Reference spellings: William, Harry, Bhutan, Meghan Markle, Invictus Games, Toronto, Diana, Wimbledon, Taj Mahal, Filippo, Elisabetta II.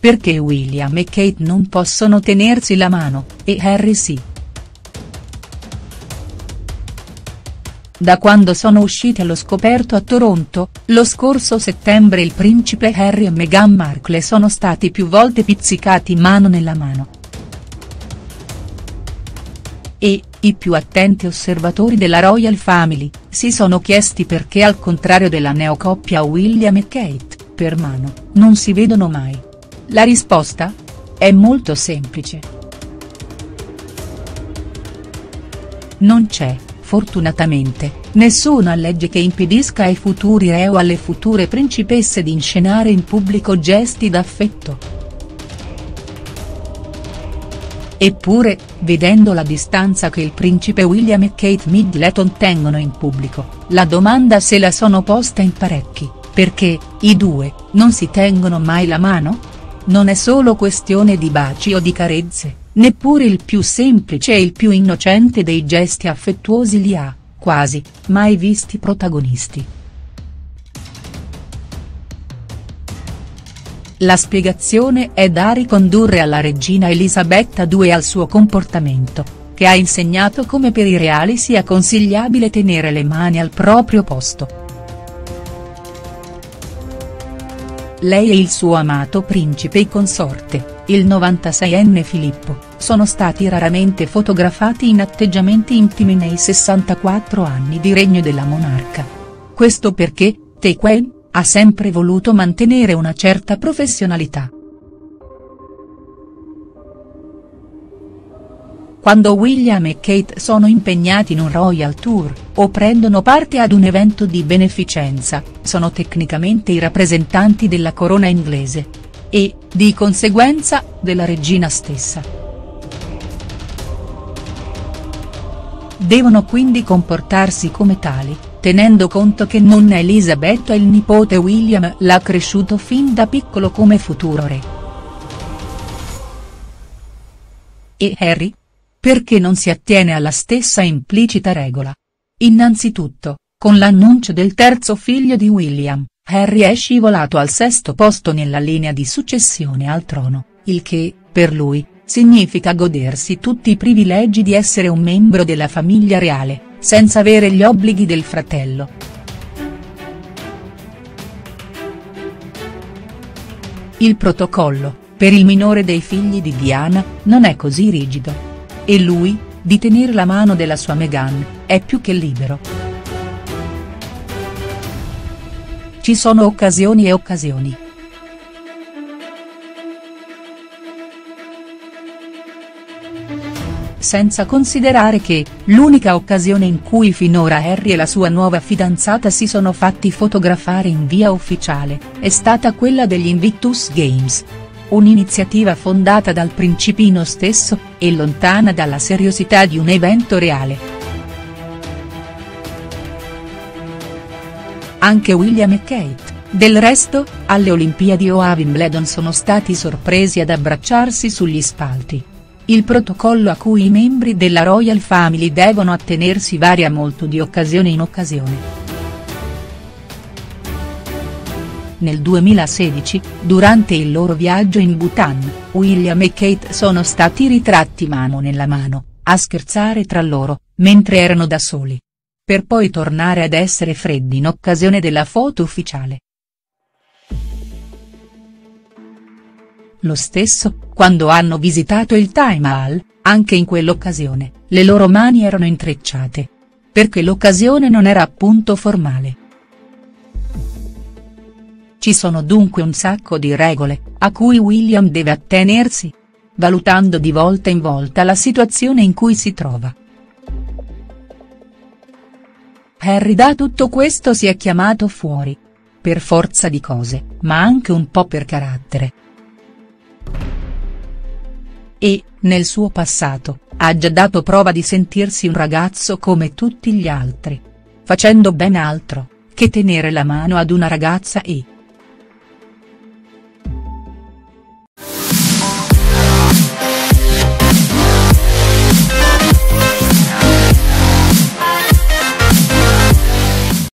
perché William e Kate non possono tenersi la mano, e Harry sì. Da quando sono usciti allo scoperto a Toronto, lo scorso settembre, il principe Harry e Meghan Markle sono stati più volte pizzicati mano nella mano. E, i più attenti osservatori della Royal Family, si sono chiesti perché, al contrario della neocoppia William e Kate, per mano, non si vedono mai. La risposta? È molto semplice. Non c'è, fortunatamente, nessuna legge che impedisca ai futuri re o alle future principesse di inscenare in pubblico gesti d'affetto. Eppure, vedendo la distanza che il principe William e Kate Middleton tengono in pubblico, la domanda se la sono posta in parecchi: perché i due non si tengono mai la mano? Non è solo questione di baci o di carezze. Neppure il più semplice e il più innocente dei gesti affettuosi li ha, quasi, mai visti protagonisti. La spiegazione è da ricondurre alla regina Elisabetta II e al suo comportamento, che ha insegnato come per i reali sia consigliabile tenere le mani al proprio posto. Lei e il suo amato principe e consorte, il 96enne Filippo, sono stati raramente fotografati in atteggiamenti intimi nei 64 anni di regno della monarca. Questo perché Tequen ha sempre voluto mantenere una certa professionalità. Quando William e Kate sono impegnati in un royal tour, o prendono parte ad un evento di beneficenza, sono tecnicamente i rappresentanti della corona inglese. E, di conseguenza, della regina stessa. Devono quindi comportarsi come tali, tenendo conto che nonna Elisabetta e il nipote William l'ha cresciuto fin da piccolo come futuro re. E Harry? Perché non si attiene alla stessa implicita regola. Innanzitutto, con l'annuncio del terzo figlio di William, Harry è scivolato al sesto posto nella linea di successione al trono, il che, per lui, significa godersi tutti i privilegi di essere un membro della famiglia reale, senza avere gli obblighi del fratello. Il protocollo, per il minore dei figli di Diana, non è così rigido. E lui, di tenere la mano della sua Meghan, è più che libero. Ci sono occasioni e occasioni. Senza considerare che, l'unica occasione in cui finora Harry e la sua nuova fidanzata si sono fatti fotografare in via ufficiale, è stata quella degli Invictus Games. Un'iniziativa fondata dal principino stesso, e lontana dalla seriosità di un evento reale. Anche William e Kate, del resto, alle Olimpiadi o a Wimbledon sono stati sorpresi ad abbracciarsi sugli spalti. Il protocollo a cui i membri della Royal Family devono attenersi varia molto di occasione in occasione. Nel 2016, durante il loro viaggio in Bhutan, William e Kate sono stati ritratti mano nella mano, a scherzare tra loro, mentre erano da soli. Per poi tornare ad essere freddi in occasione della foto ufficiale. Lo stesso, quando hanno visitato il Taj Mahal, anche in quell'occasione, le loro mani erano intrecciate. Perché l'occasione non era appunto formale. Ci sono dunque un sacco di regole, a cui William deve attenersi, valutando di volta in volta la situazione in cui si trova. Harry da tutto questo si è chiamato fuori. Per forza di cose, ma anche un po' per carattere. E, nel suo passato, ha già dato prova di sentirsi un ragazzo come tutti gli altri. Facendo ben altro, che tenere la mano ad una ragazza e.